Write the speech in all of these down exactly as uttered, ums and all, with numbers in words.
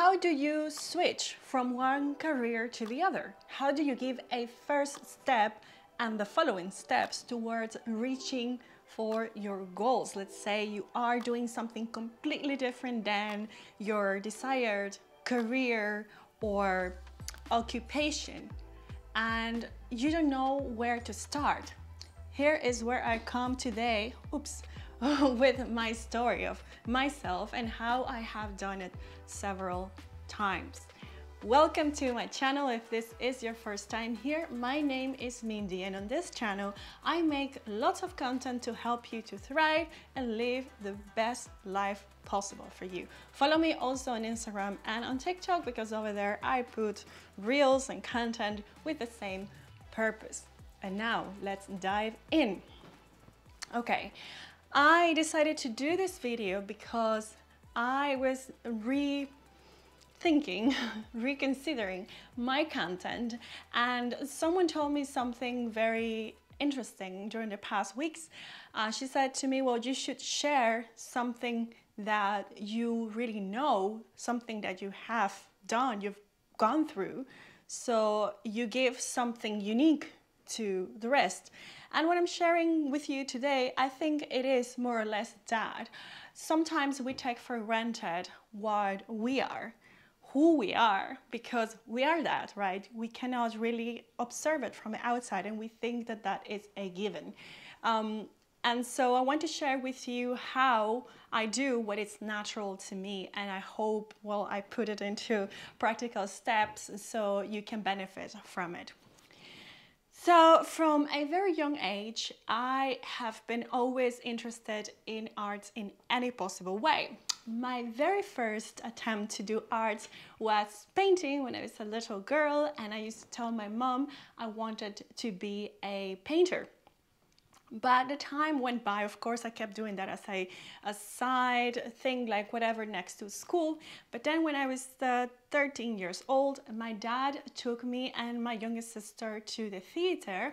how do you switch from one career to the other? How do you give a first step and the following steps towards reaching for your goals? Let's say you are doing something completely different than your desired career or occupation, and you don't know where to start. Here is where I come today, oops, with my story of myself and how I have done it several times. Welcome to my channel. If this is your first time here, my name is Mindy, and on this channel I make lots of content to help you to thrive and live the best life possible for you. Follow me also on Instagram and on TikTok, because over there I put reels and content with the same purpose. And now let's dive in. Okay, I decided to do this video because I was re thinking, reconsidering my content, and someone told me something very interesting during the past weeks. Uh, she said to me, well, you should share something that you really know, something that you have done, you've gone through, so you give something unique to the rest. And what I'm sharing with you today, I think it is more or less that. Sometimes we take for granted what we are, who we are, because we are that, right? We cannot really observe it from the outside, and we think that that is a given. Um, and so I want to share with you how I do what is natural to me, and I hope, well, I put it into practical steps so you can benefit from it. So from a very young age, I have been always interested in arts in any possible way. My very first attempt to do art was painting when I was a little girl, and I used to tell my mom I wanted to be a painter. But the time went by, of course. I kept doing that as a, a side thing, like whatever next to school. But then when I was uh, thirteen years old, my dad took me and my youngest sister to the theater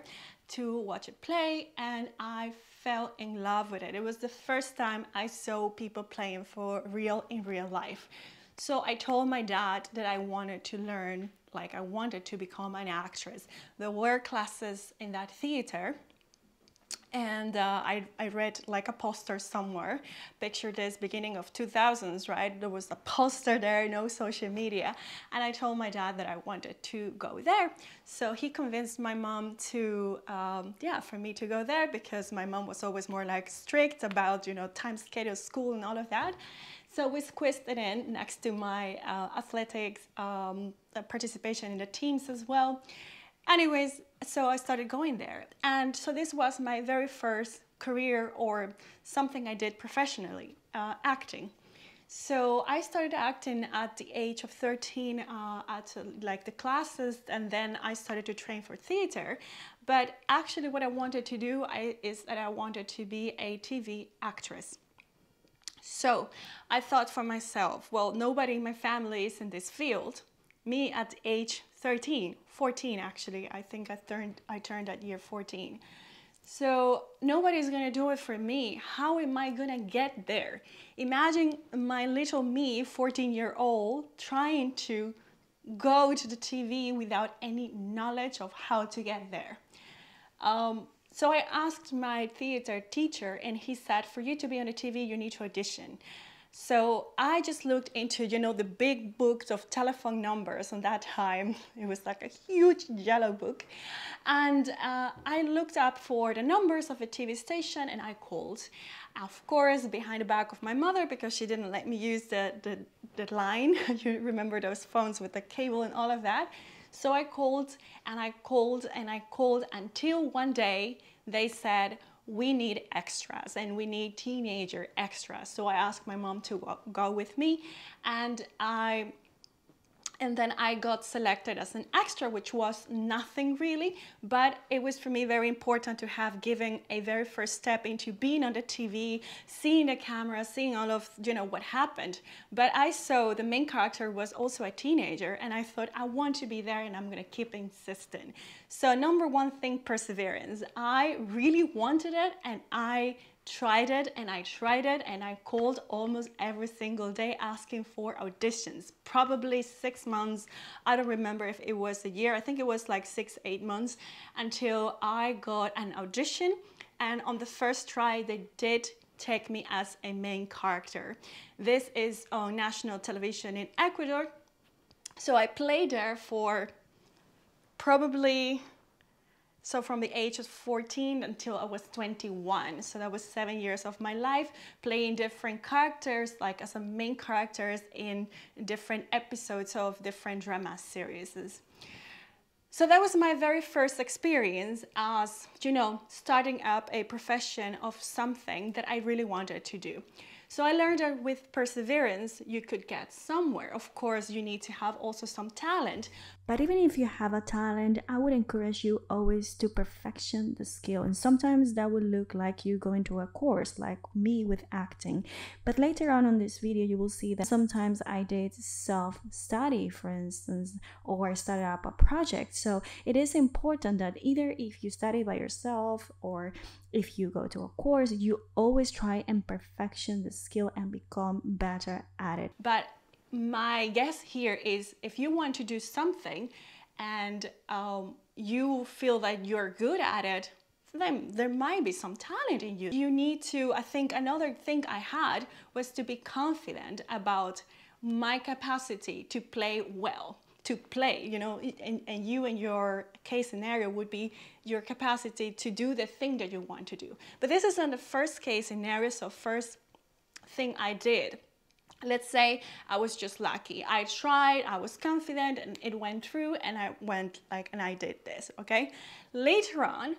to watch a play, and I fell in love with it. It was the first time I saw people playing for real in real life. So I told my dad that I wanted to learn, like I wanted to become an actress. There were classes in that theater, and uh, I, I read like a poster somewhere. Picture this, beginning of two thousands, right? There was a poster there, no social media. And I told my dad that I wanted to go there. So he convinced my mom to, um, yeah, for me to go there, because my mom was always more like strict about, you know, time schedule, school and all of that. So we squeezed it in next to my uh, athletics um, participation in the teams as well. Anyways, so I started going there. And so this was my very first career, or something I did professionally, uh, acting. So I started acting at the age of thirteen uh, at uh, like the classes, and then I started to train for theater. But actually what I wanted to do I, is that I wanted to be a T V actress. So I thought for myself, well, nobody in my family is in this field. Me at age thirteen, fourteen actually, I think I turned, I turned at year fourteen. So nobody's gonna do it for me. How am I gonna get there? Imagine my little me, fourteen year old, trying to go to the T V without any knowledge of how to get there. Um, so I asked my theater teacher, and he said, for you to be on the T V, you need to audition. So I just looked into, you know, the big books of telephone numbers on that time. It was like a huge yellow book. And uh, I looked up for the numbers of a T V station, and I called. Of course, behind the back of my mother, because she didn't let me use the, the, the line. You remember those phones with the cable and all of that. So I called and I called and I called until one day they said, we need extras, and we need teenager extras. So I asked my mom to go with me, and I and then I got selected as an extra, which was nothing really, but it was for me very important to have given a very first step into being on the T V, seeing the camera, seeing all of, you know, what happened. But I saw the main character was also a teenager, and I thought, I want to be there, and I'm gonna keep insisting. So number one thing, perseverance. I really wanted it, and I tried it and I tried it and I called almost every single day asking for auditions, probably six months. I don't remember if it was a year. I think it was like six, eight months until I got an audition. And on the first try, they did take me as a main character. This is on national television in Ecuador. So I played there for probably... So from the age of fourteen until I was twenty-one, so that was seven years of my life, playing different characters, like as a main characters in different episodes of different drama series. So that was my very first experience as, you know, starting up a profession of something that I really wanted to do. So I learned that with perseverance, you could get somewhere. Of course, you need to have also some talent. But even if you have a talent, I would encourage you always to perfection the skill. And sometimes that would look like you going to a course, like me with acting. But later on in this video, you will see that sometimes I did self-study, for instance, or I started up a project. So it is important that either if you study by yourself or if you go to a course, you always try and perfection the skill and become better at it. But my guess here is if you want to do something and um, you feel that you're good at it, then there might be some talent in you. You need to, I think another thing I had was to be confident about my capacity to play well, to play, you know, and, and you and your case scenario would be your capacity to do the thing that you want to do. But this isn't the first case scenario, so first thing I did. Let's say I was just lucky. I tried, I was confident and it went through and I went like, and I did this, okay? Later on,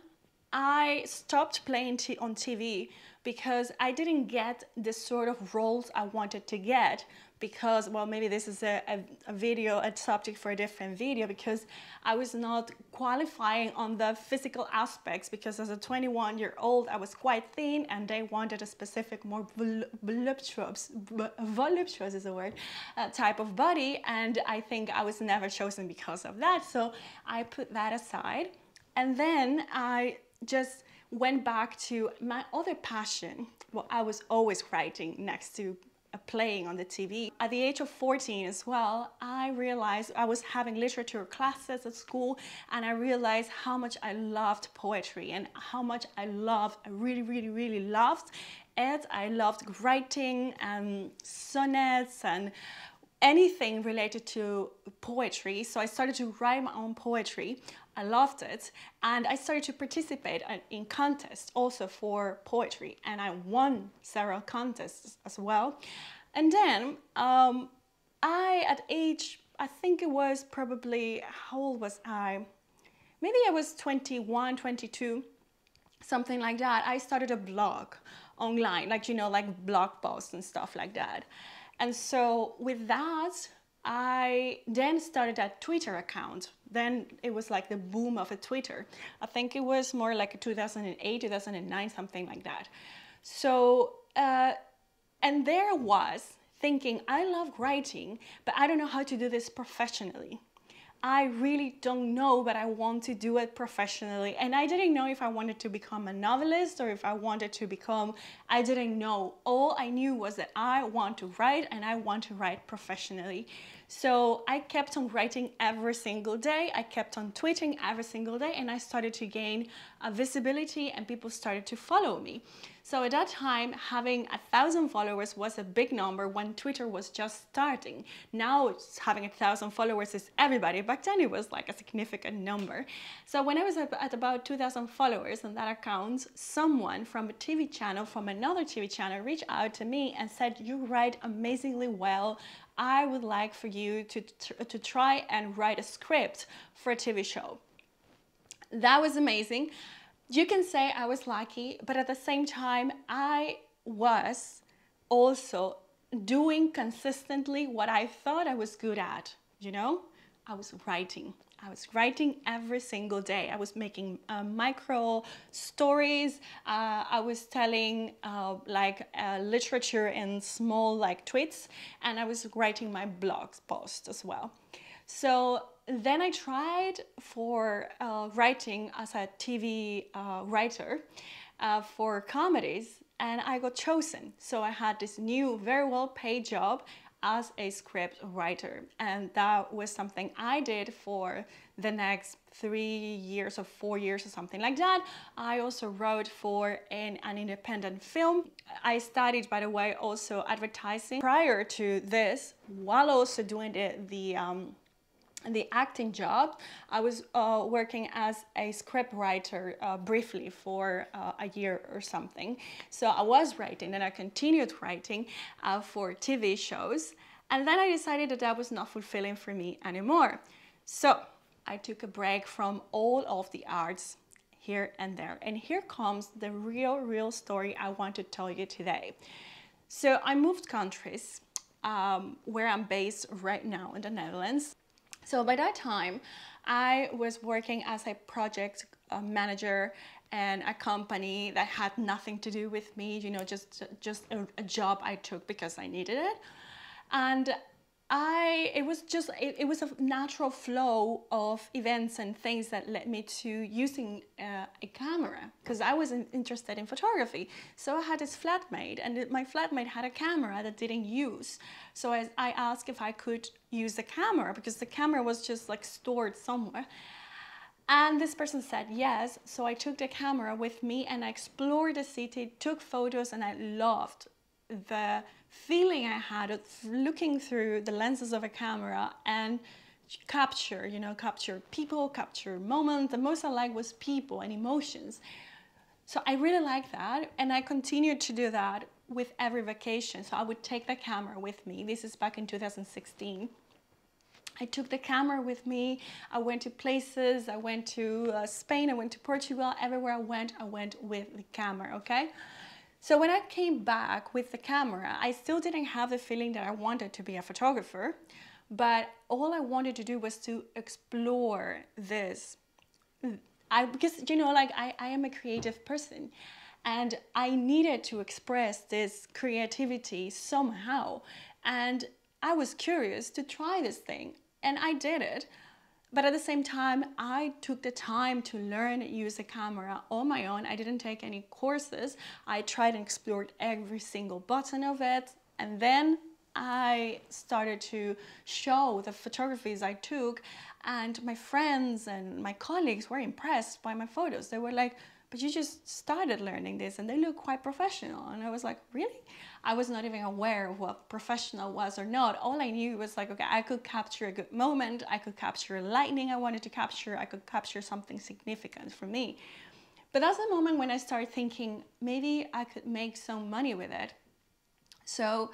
I stopped playing t on T V because I didn't get the sort of roles I wanted to get because, well, maybe this is a, a, a video, a subject for a different video, because I was not qualifying on the physical aspects, because as a twenty-one-year-old, I was quite thin and they wanted a specific, more voluptuous, voluptuous is the word, uh, type of body, and I think I was never chosen because of that, so I put that aside, and then I just went back to my other passion. Well, I was always writing next to playing on the T V. At the age of fourteen as well, I realized I was having literature classes at school, and I realized how much I loved poetry and how much I loved, I really, really, really loved it. I loved writing and sonnets and anything related to poetry. So I started to write my own poetry. I loved it, and I started to participate in contests also for poetry, and I won several contests as well. And then um, I, at age, I think it was probably, how old was I? Maybe I was twenty-one, twenty-two, something like that. I started a blog online, like, you know, like blog posts and stuff like that. And so with that, I then started a Twitter account. Then it was like the boom of a Twitter. I think it was more like two thousand eight, two thousand nine, something like that. So, uh, and there I was thinking, I love writing, but I don't know how to do this professionally. I really don't know, but I want to do it professionally. And I didn't know if I wanted to become a novelist or if I wanted to become, I didn't know. All I knew was that I want to write and I want to write professionally. So I kept on writing every single day. I kept on tweeting every single day, and I started to gain a visibility and people started to follow me. So at that time, having a thousand followers was a big number when Twitter was just starting. Now having a thousand followers is everybody. Back then it was like a significant number. So when I was at about two thousand followers on that account, someone from a T V channel, from another T V channel, reached out to me and said, you write amazingly well. I would like for you to, to try and write a script for a T V show. That was amazing. You can say I was lucky, but at the same time, I was also doing consistently what I thought I was good at, you know? I was writing. I was writing every single day. I was making uh, micro stories. Uh, I was telling uh, like uh, literature in small like tweets, and I was writing my blog posts as well. So then I tried for uh, writing as a T V uh, writer uh, for comedies, and I got chosen. So I had this new, very well paid job as a script writer, and that was something I did for the next three years or four years or something like that. I also wrote for an, an independent film. I studied, by the way, also advertising prior to this, while also doing the, the um, the acting job. I was uh, working as a script writer uh, briefly for uh, a year or something. So I was writing and I continued writing uh, for T V shows. And then I decided that that was not fulfilling for me anymore. So I took a break from all of the arts here and there. And here comes the real, real story I want to tell you today. So I moved countries um, where I'm based right now in the Netherlands. So by that time, I was working as a project manager in a company that had nothing to do with me, you know, just, just a, a job I took because I needed it. And I, it was just, it, it was a natural flow of events and things that led me to using uh, a camera, because I was interested in photography. So I had this flatmate, and my flatmate had a camera that didn't use. So I, I asked if I could use the camera, because the camera was just like stored somewhere. And this person said yes. So I took the camera with me and I explored the city, took photos, and I loved the feeling I had of looking through the lenses of a camera and capture, you know, capture people, capture moments. The most I liked was people and emotions. So I really liked that, and I continued to do that with every vacation. So I would take the camera with me. This is back in two thousand sixteen. I took the camera with me. I went to places. I went to uh, Spain. I went to Portugal. Everywhere I went, I went with the camera, okay? So when I came back with the camera, I still didn't have the feeling that I wanted to be a photographer, but all I wanted to do was to explore this. I, because, you know, like I, I am a creative person, and I needed to express this creativity somehow. And I was curious to try this thing, and I did it. But at the same time, I took the time to learn and use a camera on my own. I didn't take any courses. I tried and explored every single button of it. And then I started to show the photographies I took, and my friends and my colleagues were impressed by my photos. They were like, but you just started learning this and they look quite professional. And I was like, really? I was not even aware of what professional was or not. All I knew was like, okay, I could capture a good moment. I could capture a lightning I wanted to capture. I could capture something significant for me. But that's the moment when I started thinking, maybe I could make some money with it. So,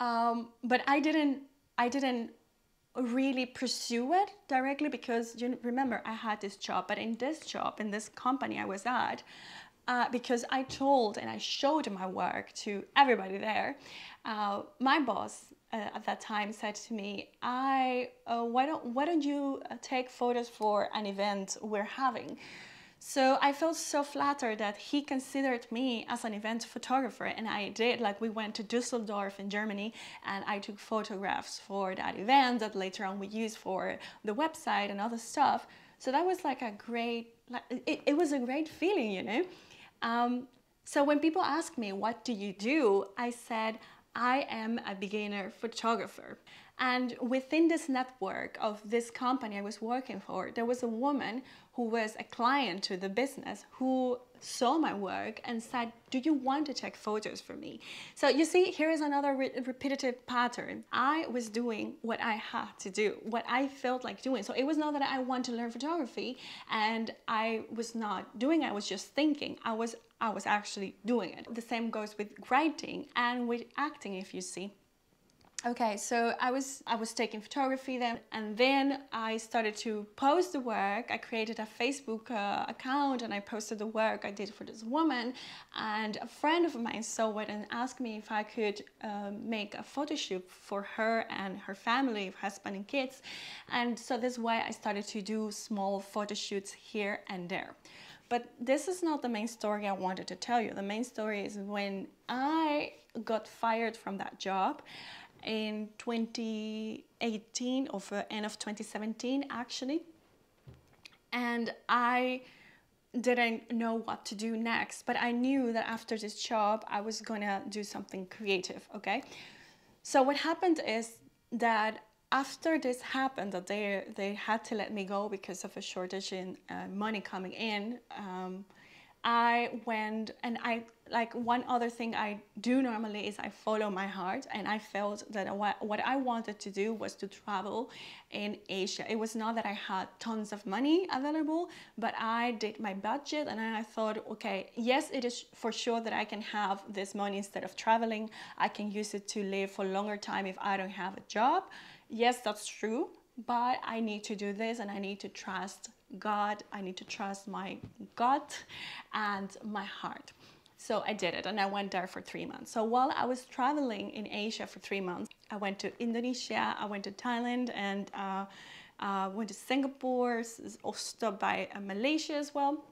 um, but I didn't, I didn't really pursue it directly, because you remember I had this job, but in this job, in this company I was at, uh, because I told and I showed my work to everybody there, uh, my boss uh, at that time said to me, I uh, why don't why don't you take photos for an event we're having? So I felt so flattered that he considered me as an event photographer, and I did. Like, we went to Düsseldorf in Germany, and I took photographs for that event that later on we used for the website and other stuff. So that was like a great, like, it, it was a great feeling, you know? Um, so when people ask me, what do you do? I said, I am a beginner photographer. And within this network of this company I was working for, there was a woman who was a client to the business who saw my work and said, do you want to take photos for me? So you see, here is another re repetitive pattern. I was doing what I had to do, what I felt like doing. So it was not that I wanted to learn photography and I was not doing it. I was just thinking. I was, I was actually doing it. The same goes with writing and with acting, if you see. Okay, so I was I was taking photography then, and then I started to post the work. I created a Facebook uh, account, and I posted the work I did for this woman, and a friend of mine saw it and asked me if I could uh, make a photo shoot for her and her family, her husband and kids. And so this way I started to do small photo shoots here and there. But this is not the main story I wanted to tell you. The main story is when I got fired from that job in twenty eighteen, or end of twenty seventeen actually, and I didn't know what to do next, but I knew that after this job, I was gonna do something creative, okay? So what happened is that after this happened, that they, they had to let me go because of a shortage in uh, money coming in, um, I went and I, like one other thing I do normally is I follow my heart, and I felt that what I wanted to do was to travel in Asia. It was not that I had tons of money available, but I did my budget and I thought, okay, yes, it is for sure that I can have this money instead of traveling. I can use it to live for a longer time if I don't have a job. Yes, that's true, but I need to do this and I need to trust God, I need to trust my gut and my heart. So I did it, and I went there for three months. So while I was traveling in Asia for three months, I went to Indonesia, I went to Thailand, and uh, uh, went to Singapore, also by uh, Malaysia as well.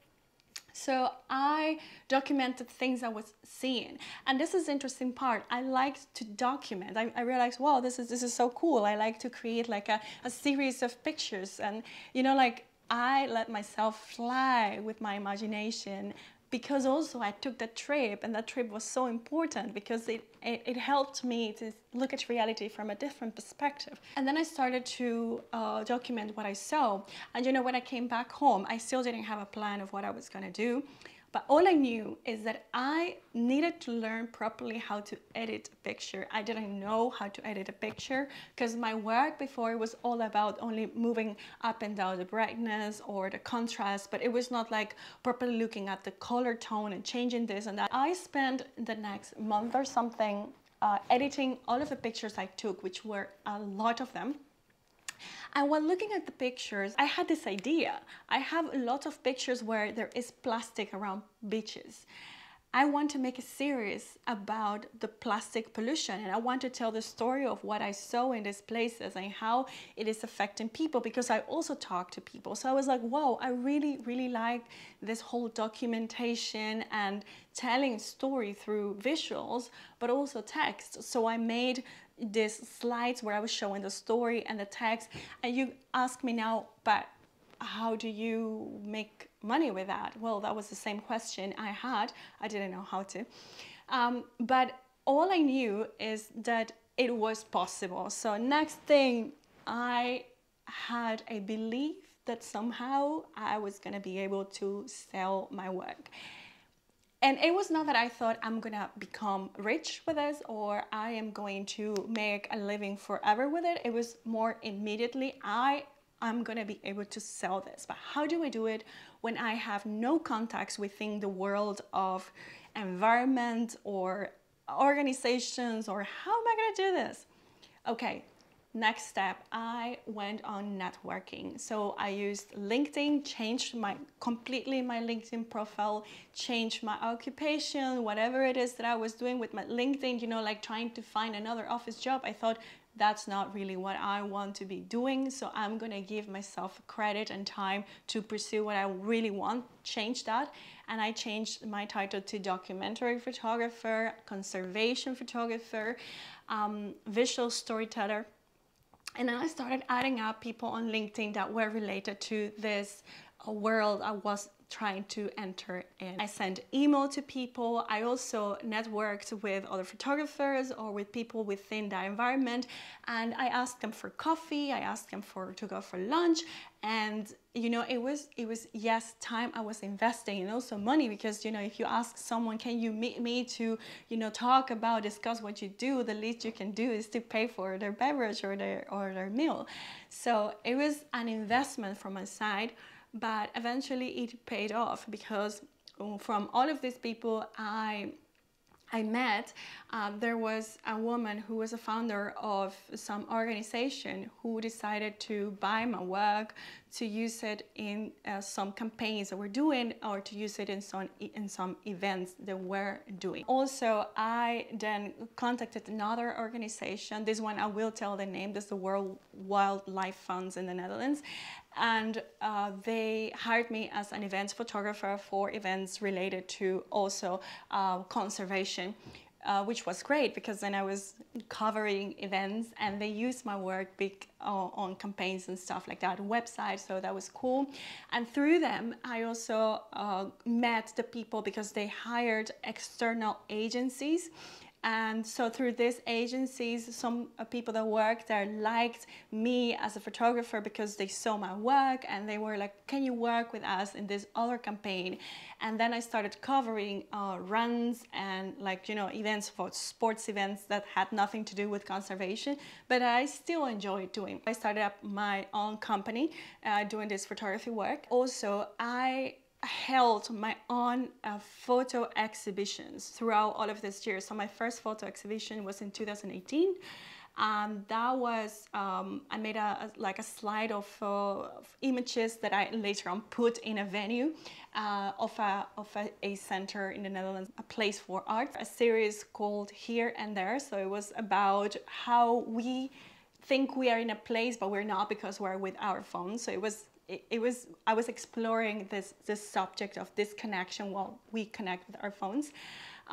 So I documented things I was seeing, and this is the interesting part. I liked to document. I, I realized, wow, this is this is so cool. I like to create like a, a series of pictures, and you know, like I let myself fly with my imagination, because also I took that trip, and that trip was so important because it, it, it helped me to look at reality from a different perspective. And then I started to uh, document what I saw. And you know, when I came back home, I still didn't have a plan of what I was gonna do. But all I knew is that I needed to learn properly how to edit a picture. I didn't know how to edit a picture because my work before was all about only moving up and down the brightness or the contrast, but it was not like properly looking at the color tone and changing this and that. I spent the next month or something uh, editing all of the pictures I took, which were a lot of them. And while looking at the pictures, I had this idea. I have a lot of pictures where there is plastic around beaches. I want to make a series about the plastic pollution, and I want to tell the story of what I saw in these places and how it is affecting people, because I also talk to people. So I was like, whoa, I really, really like this whole documentation and telling story through visuals, but also text. So I made these slides where I was showing the story and the text, and you ask me now, but how do you make money with that? Well, that was the same question I had. I didn't know how to. Um, but all I knew is that it was possible. So next thing, I had a belief that somehow I was going to be able to sell my work. And it was not that I thought I'm going to become rich with this or I am going to make a living forever with it. It was more immediately, I am going to be able to sell this. But how do I do it when I have no contacts within the world of environment or organizations, or how am I going to do this? Okay. Next step, I went on networking. So I used LinkedIn, changed my completely my LinkedIn profile, changed my occupation, whatever it is that I was doing with my LinkedIn, you know, like trying to find another office job. I thought that's not really what I want to be doing. So I'm going to give myself credit and time to pursue what I really want, change that. And I changed my title to documentary photographer, conservation photographer, um, visual storyteller. And then I started adding up people on LinkedIn that were related to this world I was trying to enter in. I sent email to people. I also networked with other photographers or with people within the environment. And I asked them for coffee. I asked them for to go for lunch. And, you know, it was, it was, yes, time I was investing, and also money, because, you know, if you ask someone, can you meet me to, you know, talk about, discuss what you do, the least you can do is to pay for their beverage or their, or their meal. So it was an investment from my side. But eventually it paid off, because from all of these people I I met, um, there was a woman who was a founder of some organization who decided to buy my work, to use it in uh, some campaigns that we're doing, or to use it in some, in some events that we're doing. Also, I then contacted another organization. This one, I will tell the name. This is the World Wildlife Fund in the Netherlands. And uh, they hired me as an events photographer for events related to also uh, conservation. uh, which was great because then I was covering events and they used my work big uh, on campaigns and stuff like that, websites, so that was cool. And through them, I also uh, met the people because they hired external agencies. And so through these agencies, some people that worked there liked me as a photographer because they saw my work and they were like, can you work with us in this other campaign? And then I started covering uh, runs and like, you know, events for sports events that had nothing to do with conservation, but I still enjoyed doing. I started up my own company uh, doing this photography work. Also, I held my own uh, photo exhibitions throughout all of this year. So my first photo exhibition was in two thousand eighteen. Um, that was, um, I made a, a, like a slide of, uh, of images that I later on put in a venue uh, of, a, of a, a center in the Netherlands, a place for art, a series called Here and There. So it was about how we think we are in a place, but we're not because we're with our phones. So it was It was, I was exploring this, this subject of this connection while we connect with our phones.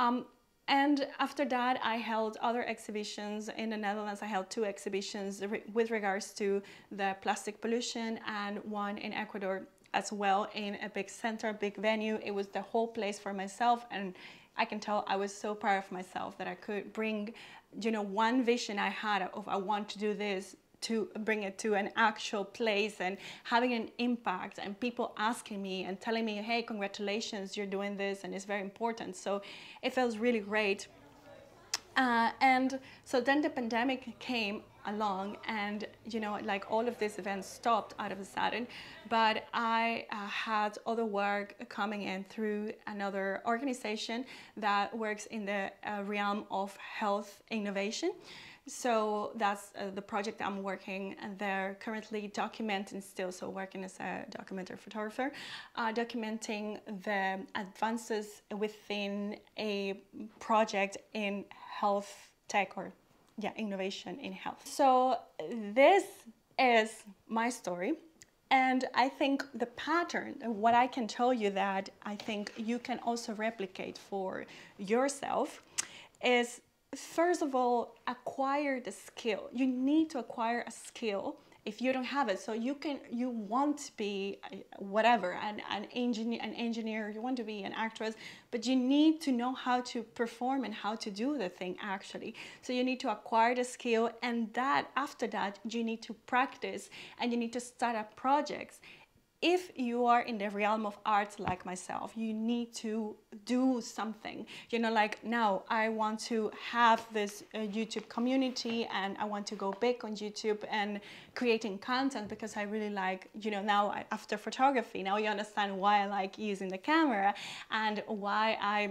Um, and after that, I held other exhibitions in the Netherlands. I held two exhibitions re with regards to the plastic pollution and one in Ecuador as well, in a big center, big venue. It was the whole place for myself. And I can tell I was so proud of myself that I could bring, you know, one vision I had of I want to do this, to bring it to an actual place and having an impact, and people asking me and telling me, hey, congratulations, you're doing this and it's very important. So it feels really great. Uh, and so then the pandemic came along and, you know, like all of these events stopped out of a sudden, but I uh, had other work coming in through another organization that works in the uh, realm of health innovation. So that's uh, the project I'm working, and they're currently documenting still, so working as a documentary photographer, uh, documenting the advances within a project in health tech or yeah, innovation in health. So this is my story. And I think the pattern, what I can tell you that I think you can also replicate for yourself is, first of all, acquire the skill. You need to acquire a skill if you don't have it. So you can, you want to be whatever, an, an, engineer, an engineer, you want to be an actress, but you need to know how to perform and how to do the thing actually. So you need to acquire the skill, and that after that, you need to practice and you need to start up projects. If you are in the realm of art like myself, you need to do something. You know, like now I want to have this uh, YouTube community and I want to go big on YouTube and creating content because I really like, you know, now I, after photography, now you understand why I like using the camera and why I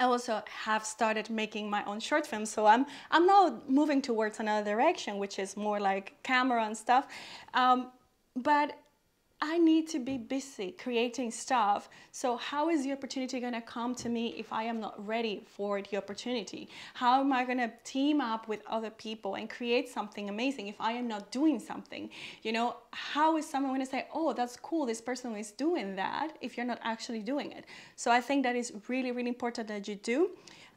I also have started making my own short films. So I'm, I'm now moving towards another direction, which is more like camera and stuff. Um, but I need to be busy creating stuff. So how is the opportunity gonna come to me if I am not ready for the opportunity? How am I gonna team up with other people and create something amazing if I am not doing something? You know, how is someone gonna say, oh, that's cool, this person is doing that, if you're not actually doing it? So I think that is really, really important that you do.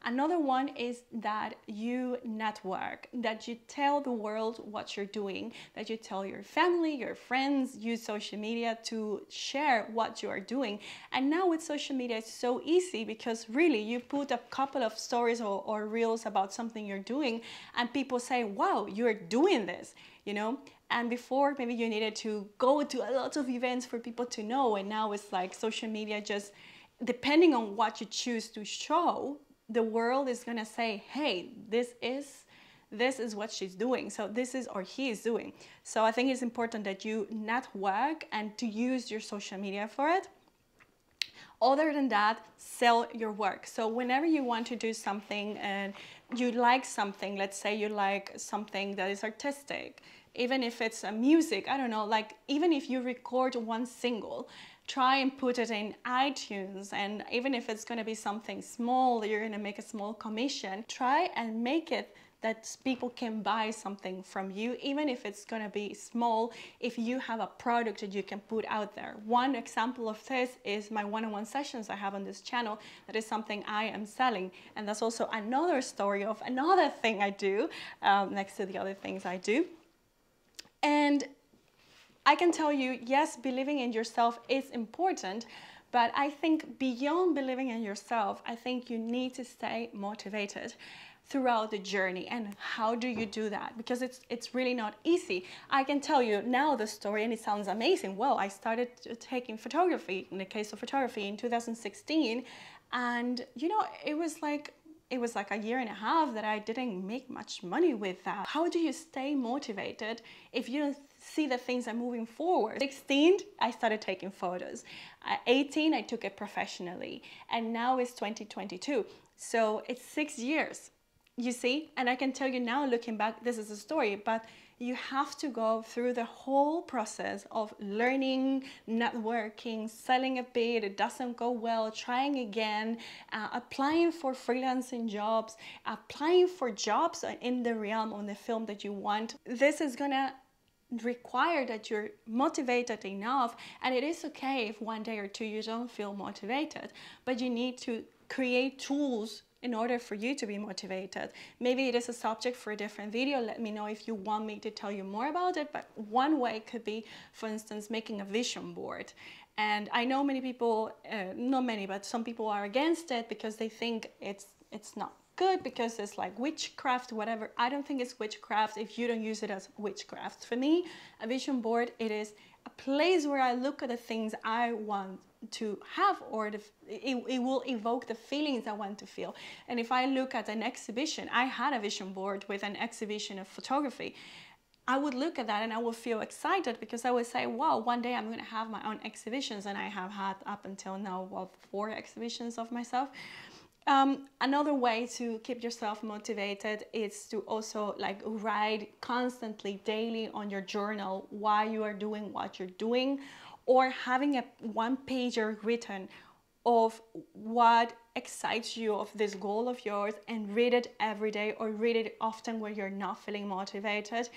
Another one is that you network, that you tell the world what you're doing, that you tell your family, your friends, use social media to share what you are doing. And now with social media, it's so easy because really you put a couple of stories or, or reels about something you're doing and people say, wow, you're doing this, you know? And before, maybe you needed to go to a lot of events for people to know. And now it's like social media just, depending on what you choose to show, the world is gonna say, hey, this is this is what she's doing, so this is or he is doing. So I think it's important that you network and to use your social media for it. Other than that, sell your work. So whenever you want to do something and you like something, let's say you like something that is artistic, even if it's a music, I don't know, like even if you record one single, try and put it in iTunes, and even if it's going to be something small, you're going to make a small commission, try and make it that people can buy something from you, even if it's going to be small, if you have a product that you can put out there. One example of this is my one-on-one sessions I have on this channel. That is something I am selling. And that's also another story of another thing I do, um, next to the other things I do. And I can tell you, yes, believing in yourself is important, but I think beyond believing in yourself, I think you need to stay motivated throughout the journey. And how do you do that? Because it's it's really not easy. I can tell you now the story, and it sounds amazing. Well, I started taking photography, in the case of photography, in two thousand sixteen, and you know, it was like it was like a year and a half that I didn't make much money with that. How do you stay motivated if you don't see that things are moving forward? sixteen, I started taking photos. At eighteen, I took it professionally, and now it's twenty twenty-two. So it's six years. You see, and I can tell you now, looking back, this is a story, but you have to go through the whole process of learning, networking, selling a bit, it doesn't go well, trying again, uh, applying for freelancing jobs, applying for jobs in the realm on the film that you want. This is gonna require that you're motivated enough, and it is okay if one day or two you don't feel motivated, but you need to create tools in order for you to be motivated. Maybe it is a subject for a different video. Let me know if you want me to tell you more about it. But one way could be, for instance, making a vision board. And I know many people, uh, not many, but some people are against it because they think it's it's not good, because it's like witchcraft, whatever. I don't think it's witchcraft if you don't use it as witchcraft. For me, a vision board, it is a place where I look at the things I want to have, or the, it, it will evoke the feelings I want to feel. And if I look at an exhibition, I had a vision board with an exhibition of photography, I would look at that and I would feel excited, because I would say, wow, one day I'm going to have my own exhibitions. And I have had up until now, well, four exhibitions of myself. Um, another way to keep yourself motivated is to also like write constantly, daily, on your journal why you are doing what you're doing, or having a one pager written of what excites you of this goal of yours, and read it every day, or read it often when you're not feeling motivated.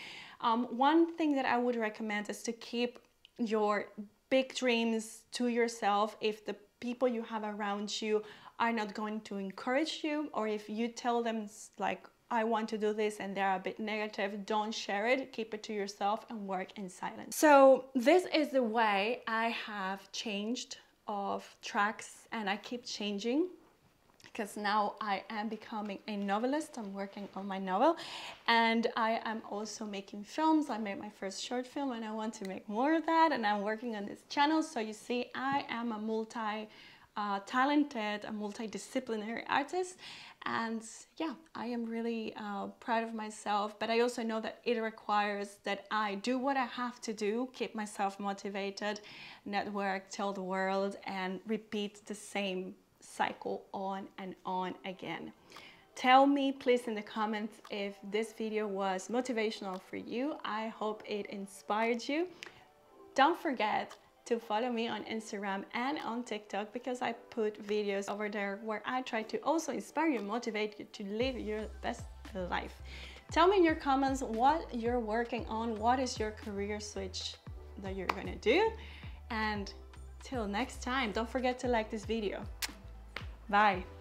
Um, one thing that I would recommend is to keep your big dreams to yourself if the people you have around you are not going to encourage you, or if you tell them like, I want to do this, and they're a bit negative, don't share it, keep it to yourself and work in silence. So this is the way I have changed of tracks, and I keep changing, because now I am becoming a novelist. I'm working on my novel, and I am also making films. I made my first short film, and I want to make more of that, and I'm working on this channel. So you see, I am a multi Uh, talented, a multidisciplinary artist, and yeah, I am really uh, proud of myself, but I also know that it requires that I do what I have to do, keep myself motivated, network, tell the world, and repeat the same cycle on and on again. Tell me please in the comments if this video was motivational for you. I hope it inspired you. Don't forget to follow me on Instagram and on TikTok, because I put videos over there where I try to also inspire you, motivate you to live your best life. Tell me in your comments what you're working on, what is your career switch that you're gonna do, and till next time, don't forget to like this video. Bye.